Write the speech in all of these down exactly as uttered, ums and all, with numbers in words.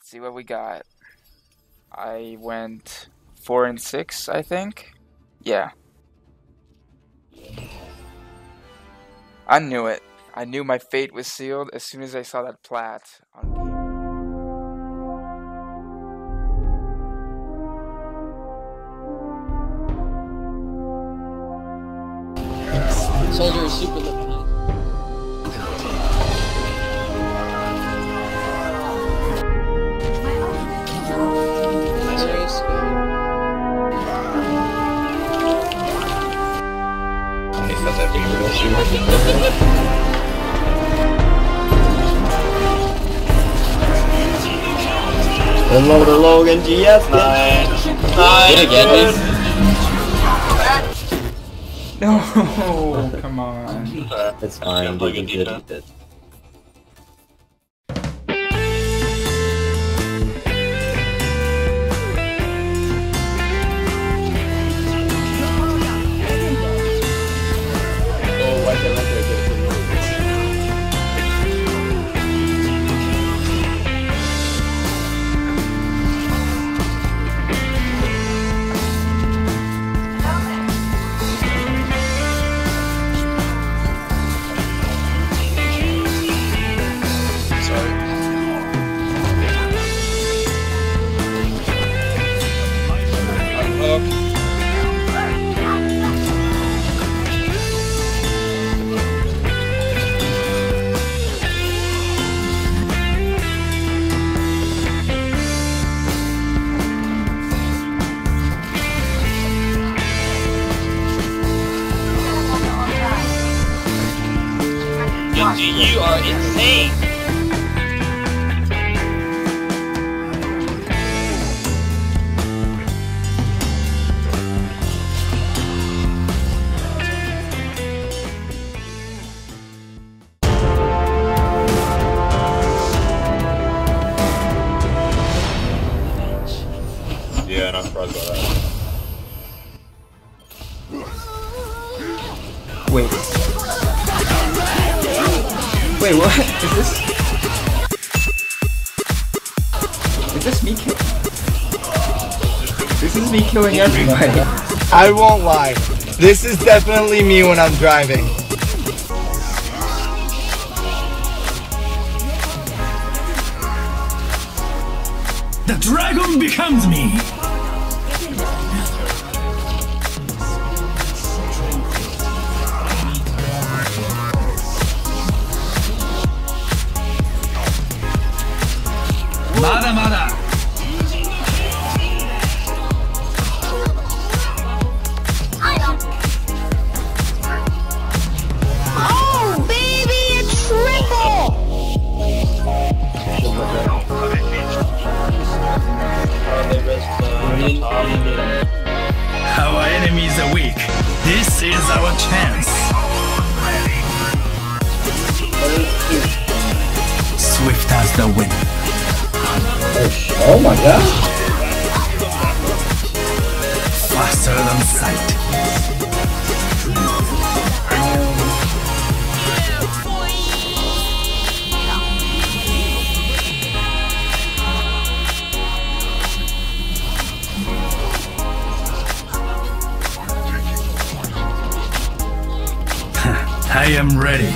Let's see what we got. I went four and six, I think. Yeah. I knew it. I knew my fate was sealed as soon as I saw that plat on game. Soldier is super looking nice. Am I serious? Hey, that's that big real shooter. Unload a Logan G S. Nice. Nice. Again, no, come on. It's fine, dude. You did it. You are insane! Yeah, not surprised by that. Wait. Wait, what? Is this... Is this me kill... This is me killing everybody. I won't lie. This is definitely me when I'm driving. The dragon becomes me! Mada mada! Oh baby, a triple! Our enemies are weak. This is our chance. Swift as the wind. Oh my god! Faster than sight. I am ready.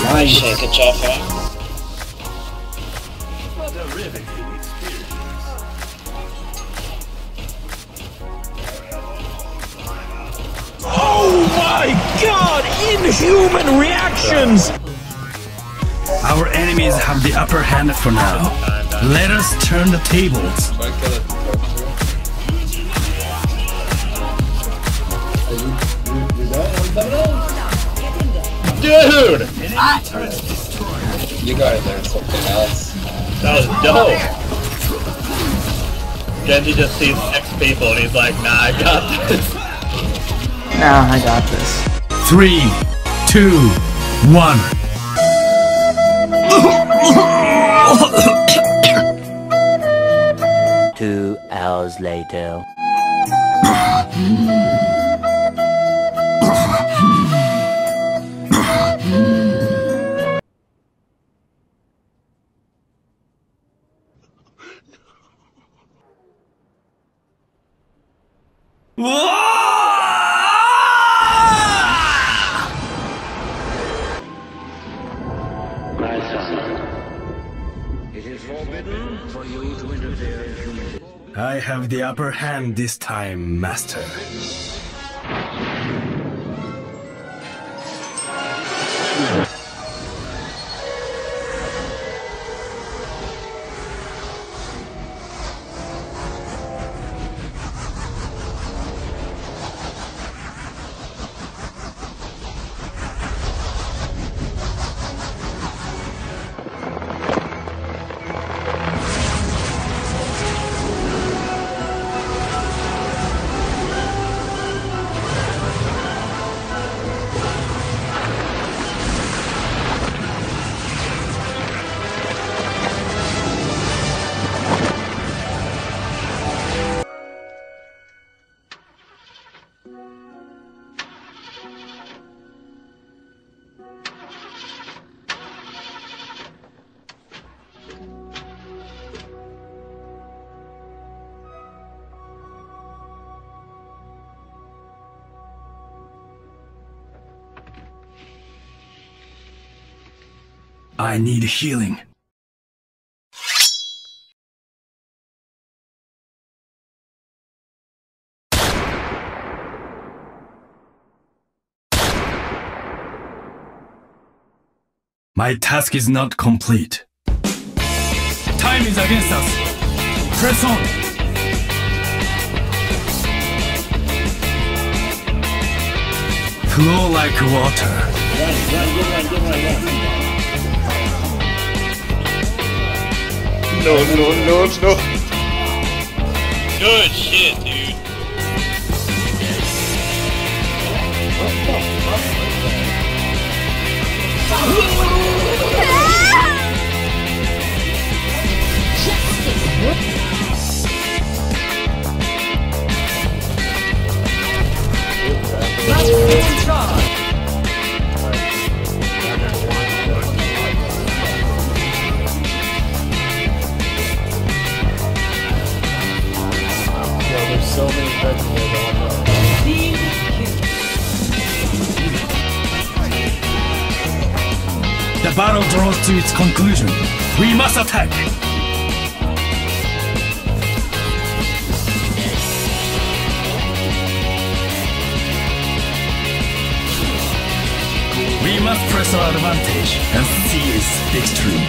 Nice. Shit, good job, man. What a riveting experience. Oh my god! Inhuman reactions! Our enemies have the upper hand for now. Let us turn the tables. Dude! I... You gotta learn something else. That was dope. Genji just sees six people and he's like, nah, I got this. Nah, I got this. Three, two, one. Two hours later. My son, it is forbidden for you to interfere in human. I have the upper hand this time, Master. I need healing. My task is not complete. Time is against us. Press on! Flow like water. Right, right, right, right, right, right. No, no, no, no. Good shit, dude. Let's So many friends here that I know. The battle draws to its conclusion. We must attack! We must press our advantage and seize victory.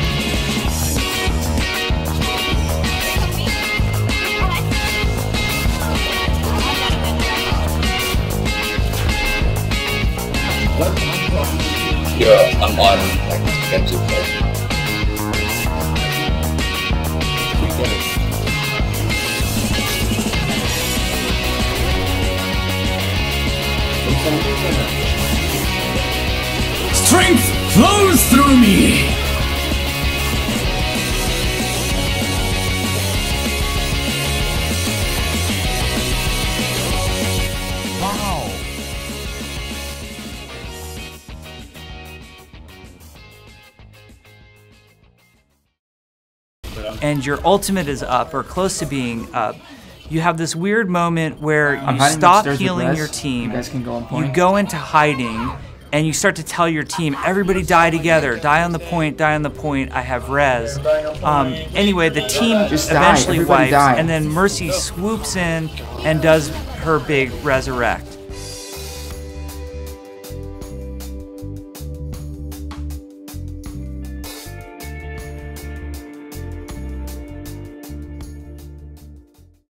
Yeah, I'm on like expensive person. We get it. Strength flows through me. Wow. And your ultimate is up, or close to being up. You have this weird moment where you I'm stop healing your team. You guys can go on point. You go into hiding, and you start to tell your team, everybody die together, die on the point, die on the point, I have res. Um, anyway, the team Just eventually wipes, die. and then Mercy swoops in and does her big resurrect.